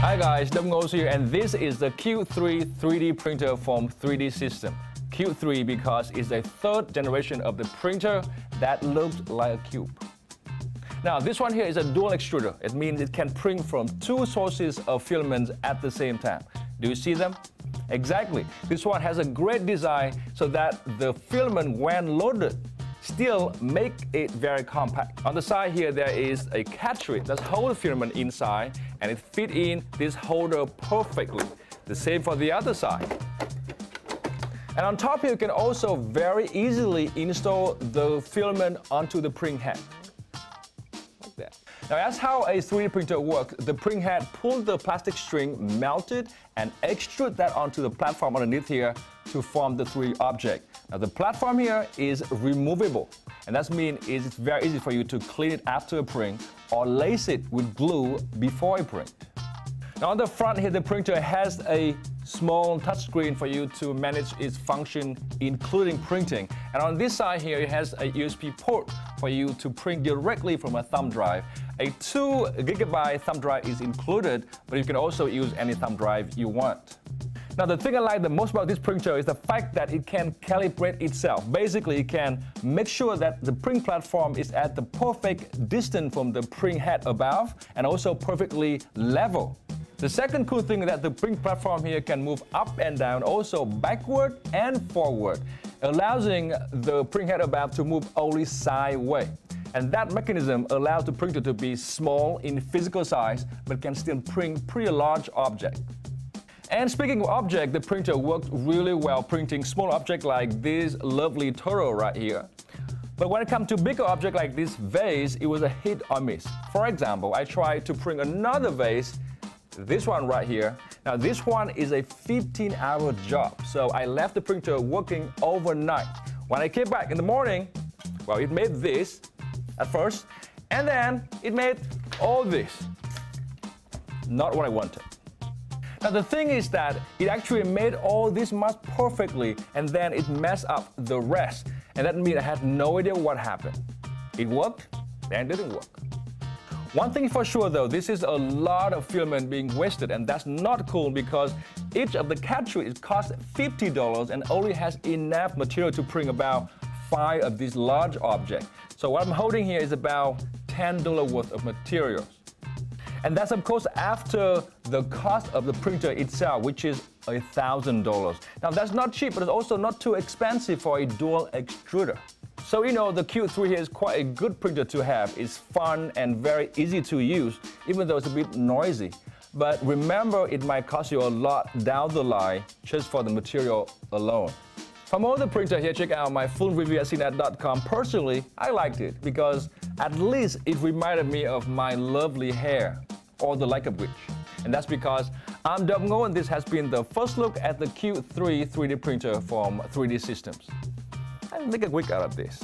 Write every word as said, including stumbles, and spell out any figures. Hi guys, Dom Ngoz here, and this is the Cube three three D printer from three D System. Cube three because it's a third generation of the printer that looked like a cube. Now this one here is a dual extruder. It means it can print from two sources of filaments at the same time. Do you see them? Exactly. This one has a great design so that the filament, when loaded, still make it very compact. On the side here, there is a cartridge that holds the filament inside, and it fit in this holder perfectly. The same for the other side. And on top here, you can also very easily install the filament onto the print head. Like that. Now that's how a three D printer works. The print head pulls the plastic string, melt it, and extrude that onto the platform underneath here to form the three D object. Now the platform here is removable, and that means it's very easy for you to clean it after a print or lace it with glue before a print. Now on the front here, the printer has a small touchscreen for you to manage its function, including printing. And on this side here, it has a U S B port for you to print directly from a thumb drive. A two gigabyte thumb drive is included, but you can also use any thumb drive you want. Now the thing I like the most about this printer is the fact that it can calibrate itself. Basically, it can make sure that the print platform is at the perfect distance from the print head above and also perfectly level. The second cool thing is that the print platform here can move up and down, also backward and forward, allowing the print head above to move only sideways. And that mechanism allows the printer to be small in physical size, but can still print pretty large objects. And speaking of object, the printer worked really well printing small objects like this lovely turtle right here. But when it comes to bigger objects like this vase, it was a hit or miss. For example, I tried to print another vase, this one right here. Now this one is a fifteen hour job, so I left the printer working overnight. When I came back in the morning, well, it made this at first, and then it made all this. Not what I wanted. Now the thing is that it actually made all this mess perfectly, and then it messed up the rest. And that means I had no idea what happened. It worked, then it didn't work. One thing for sure though, this is a lot of filament being wasted, and that's not cool because each of the cartridges costs fifty dollars and only has enough material to print about five of these large objects. So what I'm holding here is about ten dollars worth of materials. And that's of course after the cost of the printer itself, which is a thousand dollars. Now that's not cheap, but it's also not too expensive for a dual extruder. So you know, the Cube three here is quite a good printer to have. It's fun and very easy to use, even though it's a bit noisy. But remember, it might cost you a lot down the line just for the material alone. For more of the printer here, check out my full review at C net dot com. Personally, I liked it because at least it reminded me of my lovely hair, or the like of which. And that's because I'm Dom Ngoz, and this has been the first look at the Cube three three D printer from three D Systems. I'll make a quick out of this.